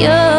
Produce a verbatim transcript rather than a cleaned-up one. you.